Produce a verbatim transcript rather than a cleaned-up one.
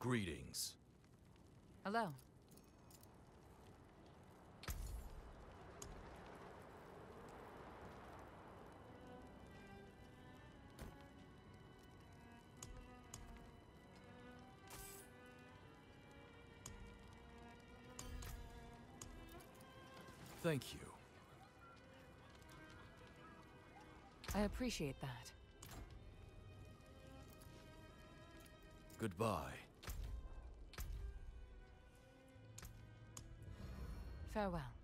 Greetings. Hello. Thank you. I appreciate that. Goodbye. Farewell.